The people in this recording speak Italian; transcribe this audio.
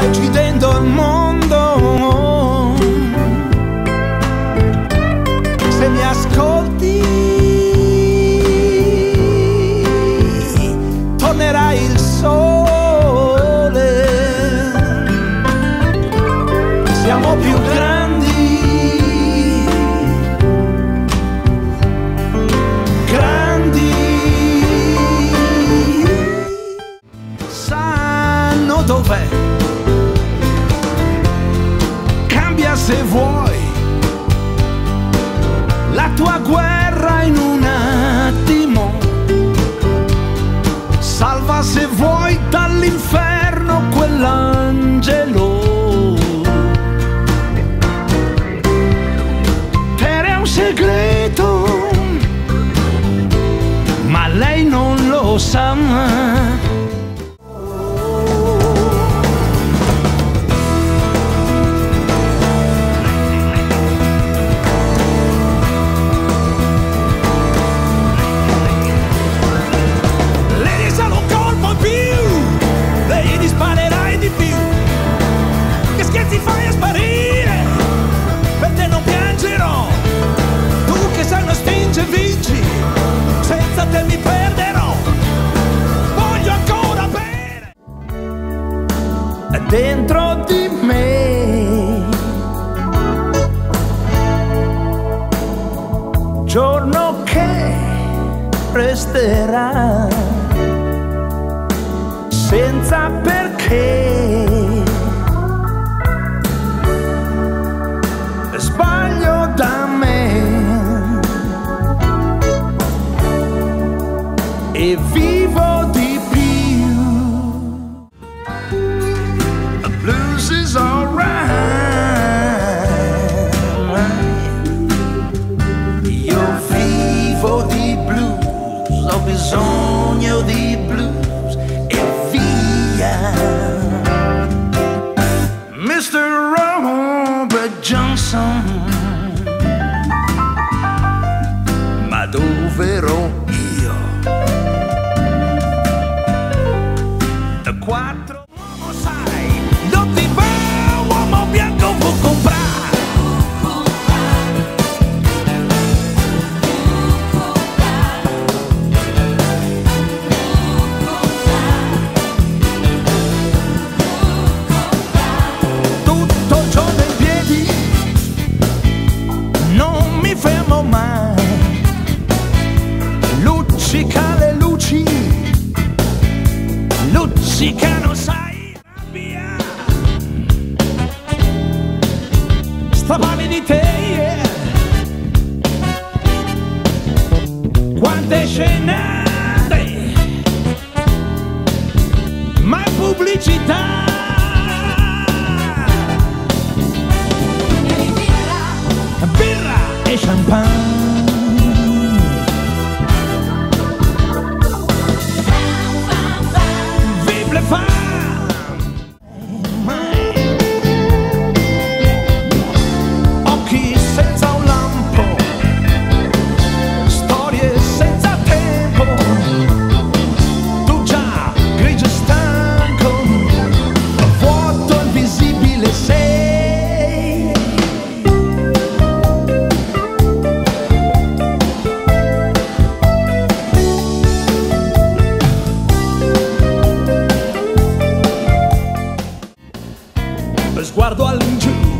agitando il mondo. Se mi ascolti, tornerà il sole. Siamo più grandi, grandi. Sanno dov'è. Se vuoi la tua guerra in un attimo, salva se vuoi dall'inferno quell'angelo. Era un segreto, ma lei non lo sa mai. Senza te mi perderò, voglio ancora bere. Dentro di me, giorno che resterà, senza perché sbaglio da me. E vivo di più. The blues is alright. Io vivo di blues, ho bisogno di blues e via. Mr. Robert Johnson, ma dove ero? Uomo sai, non ti va, uomo bianco può comprare. Tutto il giorno in piedi, non mi fermo mai. Luccica le luci, luccica non sai rabbia. Strappavi di te, yeah. Quante scenate, ma pubblicità. Birra e champagne, sguardo all'ingiù.